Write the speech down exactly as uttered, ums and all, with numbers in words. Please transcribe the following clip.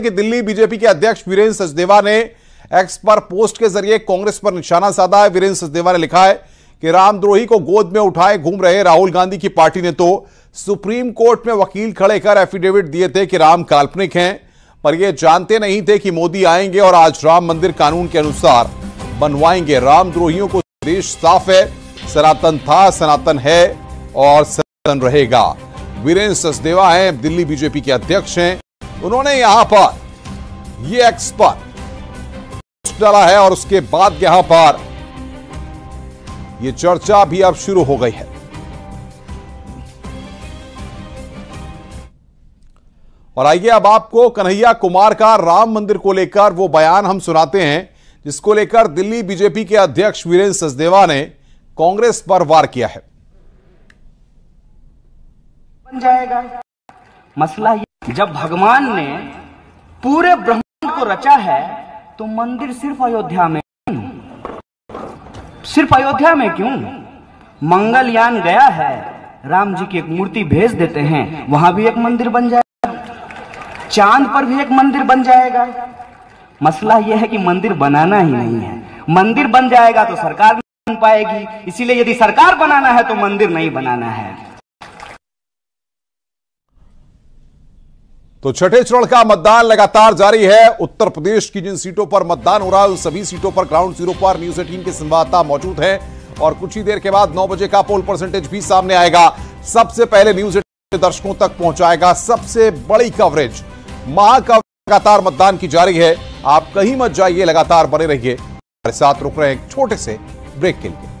कि दिल्ली बीजेपी के अध्यक्ष वीरेंद्र सचदेवा ने एक्स पर पोस्ट के जरिए कांग्रेस पर निशाना साधा है। वीरेंद्र सचदेवा ने लिखा है कि रामद्रोही को गोद में उठाए घूम रहे राहुल गांधी की पार्टी ने तो सुप्रीम कोर्ट में वकील खड़े कर एफिडेविट दिए थे कि राम काल्पनिक हैं, पर यह जानते नहीं थे कि मोदी आएंगे और आज राम मंदिर कानून के अनुसार बनवाएंगे। रामद्रोहियों को देश साफ है, सनातन था, सनातन है और सनातन रहेगा। वीरेंद्र सचदेवा हैं, दिल्ली बीजेपी के अध्यक्ष हैं। उन्होंने यहां पर ये एक्स पर पोस्ट डाला है और उसके बाद यहां पर ये चर्चा भी अब शुरू हो गई है। और आइए अब आपको कन्हैया कुमार का राम मंदिर को लेकर वो बयान हम सुनाते हैं जिसको लेकर दिल्ली बीजेपी के अध्यक्ष वीरेंद्र सचदेवा ने कांग्रेस पर वार किया है। बन जाएगा मसला ये, जब भगवान ने पूरे ब्रह्मांड को रचा है तो मंदिर सिर्फ अयोध्या में सिर्फ अयोध्या में क्यों? मंगलयान गया है, राम जी की एक मूर्ति भेज देते हैं, वहां भी एक मंदिर बन जाएगा, चांद पर भी एक मंदिर बन जाएगा। मसला यह है कि मंदिर बनाना ही नहीं है। मंदिर बन जाएगा तो सरकार नहीं बन पाएगी, इसीलिए यदि सरकार बनाना है तो मंदिर नहीं बनाना है। तो छठे चरण का मतदान लगातार जारी है। उत्तर प्रदेश की जिन सीटों पर मतदान हो रहा है उन सभी सीटों पर ग्राउंड जीरो पर न्यूज एटीन के संवाददाता मौजूद हैं और कुछ ही देर के बाद नौ बजे का पोल परसेंटेज भी सामने आएगा। सबसे पहले न्यूज एटीन के दर्शकों तक पहुंचाएगा सबसे बड़ी कवरेज। महाकवरेज लगातार मतदान की जारी है। आप कहीं मत जाइए, लगातार बने रहिए हमारे साथ। रुक रहे हैं एक छोटे से ब्रेक के लिए।